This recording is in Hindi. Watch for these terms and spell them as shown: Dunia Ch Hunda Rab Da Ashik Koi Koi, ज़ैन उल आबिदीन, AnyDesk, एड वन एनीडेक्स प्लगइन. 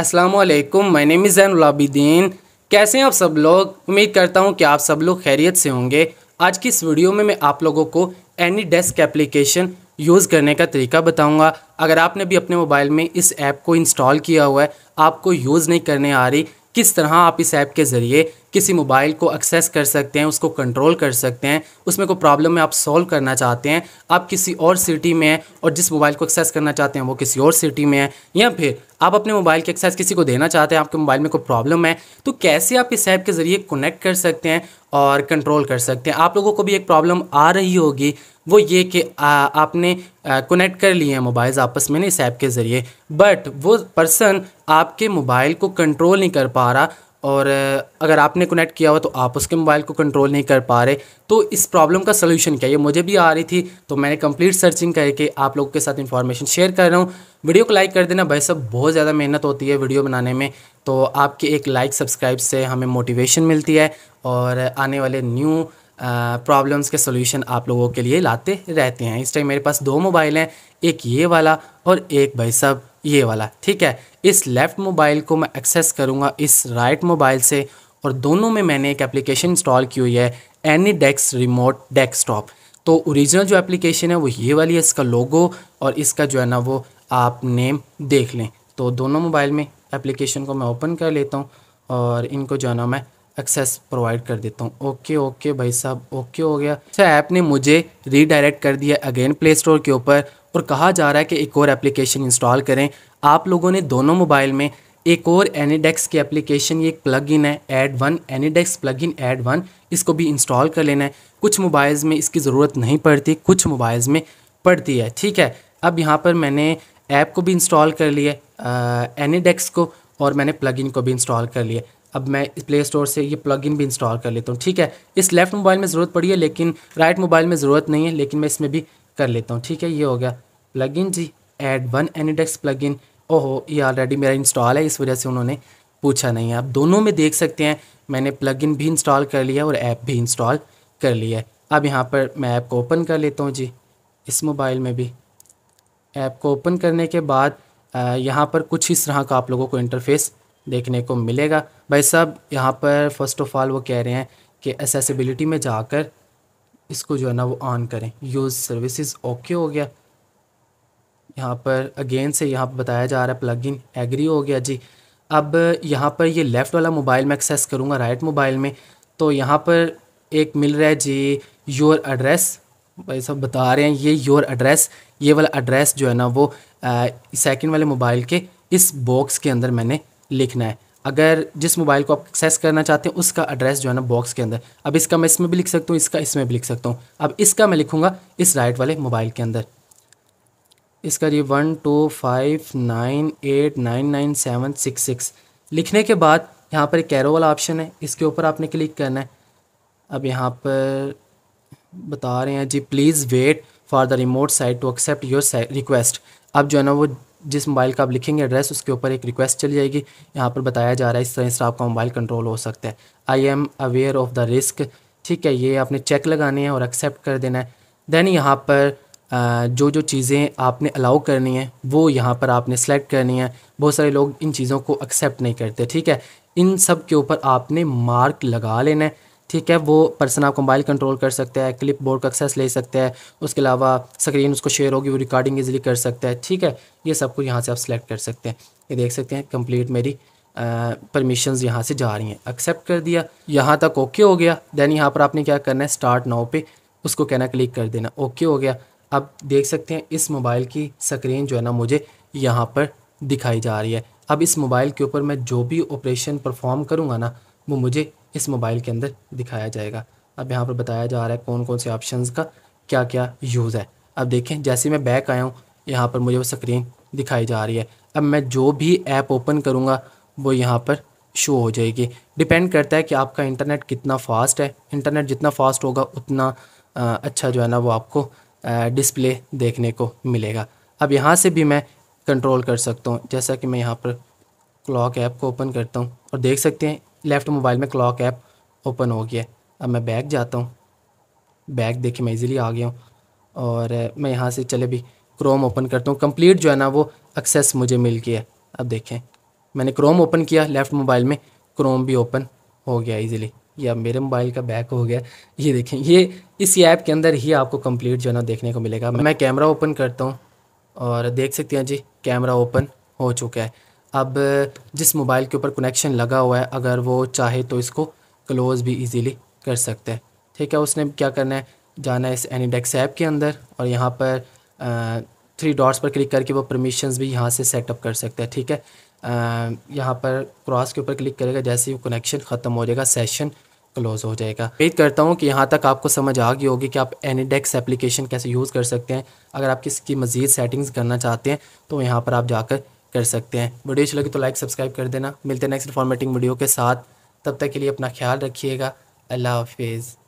अस्सलामु अलैकुम, my name is ज़ैन उल आबिदीन। कैसे हैं आप सब लोग? उम्मीद करता हूं कि आप सब लोग खैरियत से होंगे। आज की इस वीडियो में मैं आप लोगों को एनीडेक्स एप्लीकेशन यूज़ करने का तरीका बताऊंगा। अगर आपने भी अपने मोबाइल में इस ऐप को इंस्टॉल किया हुआ है, आपको यूज़ नहीं करने आ रही, किस तरह आप इस ऐप के ज़रिए किसी मोबाइल को एक्सेस कर सकते हैं, उसको कंट्रोल कर सकते हैं, उसमें कोई प्रॉब्लम है आप सॉल्व करना चाहते हैं, आप किसी और सिटी में हैं और जिस मोबाइल को एक्सेस करना चाहते हैं वो किसी और सिटी में है, या फिर आप अपने मोबाइल के एक्सेस किसी को देना चाहते हैं, आपके मोबाइल में कोई प्रॉब्लम है, तो कैसे आप इस ऐप के ज़रिए कनेक्ट कर सकते हैं और कंट्रोल कर सकते हैं। आप लोगों को भी एक प्रॉब्लम आ रही होगी, वो ये कि आपने कनेक्ट कर लिए हैं मोबाइल्स आपस में इस ऐप के ज़रिए, बट वो पर्सन आपके मोबाइल को कंट्रोल नहीं कर पा रहा, और अगर आपने कनेक्ट किया हुआ तो आप उसके मोबाइल को कंट्रोल नहीं कर पा रहे। तो इस प्रॉब्लम का सलूशन क्या है, ये मुझे भी आ रही थी, तो मैंने कंप्लीट सर्चिंग करके आप लोगों के साथ इंफॉर्मेशन शेयर कर रहा हूँ। वीडियो को लाइक कर देना, भाई सब बहुत ज़्यादा मेहनत होती है वीडियो बनाने में, तो आपके एक लाइक सब्सक्राइब से हमें मोटिवेशन मिलती है और आने वाले न्यू प्रॉब्लम्स के सॉल्यूशन आप लोगों के लिए लाते रहते हैं। इस टाइम मेरे पास दो मोबाइल हैं, एक ये वाला और एक भाई साहब ये वाला, ठीक है। इस लेफ़्ट मोबाइल को मैं एक्सेस करूँगा इस राइट मोबाइल से, और दोनों में मैंने एक एप्लीकेशन इंस्टॉल की हुई है, एनीडेक्स रिमोट डेस्कटॉप। तो ओरिजिनल जो एप्लीकेशन है वो ये वाली है, इसका लोगो और इसका जो है ना वो आप नेम देख लें। तो दोनों मोबाइल में एप्लीकेशन को मैं ओपन कर लेता हूँ और इनको जो है ना मैं एक्सेस प्रोवाइड कर देता हूँ। ओके ओके भाई साहब, ओके हो गया। अच्छा, ऐप ने मुझे रीडायरेक्ट कर दिया अगेन प्ले स्टोर के ऊपर, और कहा जा रहा है कि एक और एप्लीकेशन इंस्टॉल करें। आप लोगों ने दोनों मोबाइल में एक और एनीडेक्स की एप्लीकेशन, ये एक प्लगइन है एड वन एनीडेक्स प्लगइन add one, इसको भी इंस्टॉल कर लेना है। कुछ मोबाइल्स में इसकी ज़रूरत नहीं पड़ती, कुछ मोबाइल्स में पड़ती है, ठीक है। अब यहाँ पर मैंने ऐप को भी इंस्टॉल कर लिया एनीडेक्स को, और मैंने प्लगइन को भी इंस्टॉल कर लिया। अब मैं इस प्ले स्टोर से ये प्लगइन भी इंस्टॉल कर लेता हूँ, ठीक है। इस लेफ़्ट मोबाइल में ज़रूरत पड़ी है लेकिन राइट मोबाइल में ज़रूरत नहीं है, लेकिन मैं इसमें भी कर लेता हूँ, ठीक है। ये हो गया प्लगइन जी, एड वन एनीडेक्स प्लगइन। ओहो, ये ऑलरेडी मेरा इंस्टॉल है, इस वजह से उन्होंने पूछा नहीं है। आप दोनों में देख सकते हैं, मैंने प्लगइन भी इंस्टॉल कर लिया और ऐप भी इंस्टॉल कर लिया है। अब यहाँ पर मैं ऐप को ओपन कर लेता हूँ जी, इस मोबाइल में भी। ऐप को ओपन करने के बाद यहाँ पर कुछ इस तरह का आप लोगों को इंटरफेस देखने को मिलेगा। भाई साहब यहाँ पर फ़र्स्ट ऑफ़ ऑल वो कह रहे हैं कि एसेसिबिलिटी में जाकर इसको जो है ना वो ऑन करें, यूज़ सर्विसेज, ओके हो गया। यहाँ पर अगेन से यहाँ पर बताया जा रहा है प्लगइन, एग्री हो गया जी। अब यहाँ पर ये लेफ़्ट वाला मोबाइल में एक्सेस करूँगा राइट मोबाइल में, तो यहाँ पर एक मिल रहा है जी योर एड्रेस। भाई साहब बता रहे हैं ये योर एड्रेस, ये वाला एड्रेस जो है ना वो सेकेंड वाले मोबाइल के इस बॉक्स के अंदर मैंने लिखना है। अगर जिस मोबाइल को आप एक्सेस करना चाहते हैं उसका एड्रेस जो है ना बॉक्स के अंदर, अब इसका मैं इसमें भी लिख सकता हूँ, इसका इसमें भी लिख सकता हूँ। अब इसका मैं लिखूँगा इस राइट वाले मोबाइल के अंदर, इसका ये 12598999766। लिखने के बाद यहाँ पर एक एरो वाला ऑप्शन है, इसके ऊपर आपने क्लिक करना है। अब यहाँ पर बता रहे हैं जी please wait for the remote site to accept your request. अब जो है ना वो जिस मोबाइल का आप लिखेंगे एड्रेस उसके ऊपर एक रिक्वेस्ट चली जाएगी। यहाँ पर बताया जा रहा है इस तरह आपका मोबाइल कंट्रोल हो सकता है। I am aware of the risk, ठीक है, ये आपने चेक लगाने हैं और एक्सेप्ट कर देना है। देन यहाँ पर जो जो चीज़ें आपने अलाउ करनी है वो यहाँ पर आपने सेलेक्ट करनी है। बहुत सारे लोग इन चीज़ों को एक्सेप्ट नहीं करते, ठीक है। इन सब के ऊपर आपने मार्क लगा लेना है, ठीक है। वो पर्सन आपका मोबाइल कंट्रोल कर सकता है, क्लिप बोर्ड का एक्सेस ले सकता है, उसके अलावा स्क्रीन उसको शेयर होगी, वो रिकॉर्डिंग इजीली कर सकता है, ठीक है। ये सब कुछ यहाँ से आप सेलेक्ट कर सकते हैं। ये देख सकते हैं कंप्लीट मेरी परमिशंस यहाँ से जा रही हैं, एक्सेप्ट कर दिया, यहाँ तक ओके हो गया। देन यहाँ पर आपने क्या करना है, स्टार्ट नाउ पे उसको कहना क्लिक कर देना, ओके हो गया। अब देख सकते हैं इस मोबाइल की स्क्रीन जो है ना मुझे यहाँ पर दिखाई जा रही है। अब इस मोबाइल के ऊपर मैं जो भी ऑपरेशन परफॉर्म करूँगा ना वो मुझे इस मोबाइल के अंदर दिखाया जाएगा। अब यहाँ पर बताया जा रहा है कौन कौन से ऑप्शंस का क्या क्या यूज़ है। अब देखें जैसे मैं बैक आया हूँ, यहाँ पर मुझे वो स्क्रीन दिखाई जा रही है। अब मैं जो भी ऐप ओपन करूँगा वो यहाँ पर शो हो जाएगी। डिपेंड करता है कि आपका इंटरनेट कितना फास्ट है, इंटरनेट जितना फास्ट होगा उतना अच्छा जो है ना वो आपको डिस्प्ले देखने को मिलेगा। अब यहाँ से भी मैं कंट्रोल कर सकता हूँ, जैसा कि मैं यहाँ पर क्लॉक ऐप को ओपन करता हूँ और देख सकते हैं लेफ़्ट मोबाइल में क्लॉक ऐप ओपन हो गया। अब मैं बैक जाता हूँ, बैक देखिए मैं इजीली आ गया हूँ, और मैं यहाँ से चले भी क्रोम ओपन करता हूँ। कंप्लीट जो है ना वो एक्सेस मुझे मिल गया है। अब देखें मैंने क्रोम ओपन किया, लेफ़्ट मोबाइल में क्रोम भी ओपन हो गया ईजिली। या मेरे मोबाइल का बैक हो गया, ये देखें, ये इसी ऐप के अंदर ही आपको कंप्लीट जो है ना देखने को मिलेगा। मैं कैमरा ओपन करता हूँ और देख सकते हैं जी कैमरा ओपन हो चुका है। अब जिस मोबाइल के ऊपर कनेक्शन लगा हुआ है अगर वो चाहे तो इसको क्लोज़ भी इजीली कर सकते हैं। ठीक है, उसने क्या करना है, जाना है इस एनीडेक्स ऐप के अंदर और यहाँ पर 3 डॉट्स पर क्लिक करके वो परमिशंस भी यहाँ से सेटअप कर सकता है। ठीक है, यहाँ पर क्रॉस के ऊपर क्लिक करेगा, जैसे ही कनेक्शन ख़त्म हो जाएगा सेशन क्लोज़ हो जाएगा। उम्मीद करता हूँ कि यहाँ तक आपको समझ आ गई होगी कि आप एनीडेक्स एप्लीकेशन कैसे यूज़ कर सकते हैं। अगर आप किसी की मज़ीद सेटिंग्स करना चाहते हैं तो यहाँ पर आप जाकर कर सकते हैं। वीडियो अच्छी लगी तो लाइक सब्सक्राइब कर देना। मिलते हैं नेक्स्ट इन्फॉर्मेटिव वीडियो के साथ, तब तक के लिए अपना ख्याल रखिएगा। अल्लाह हाफिज़।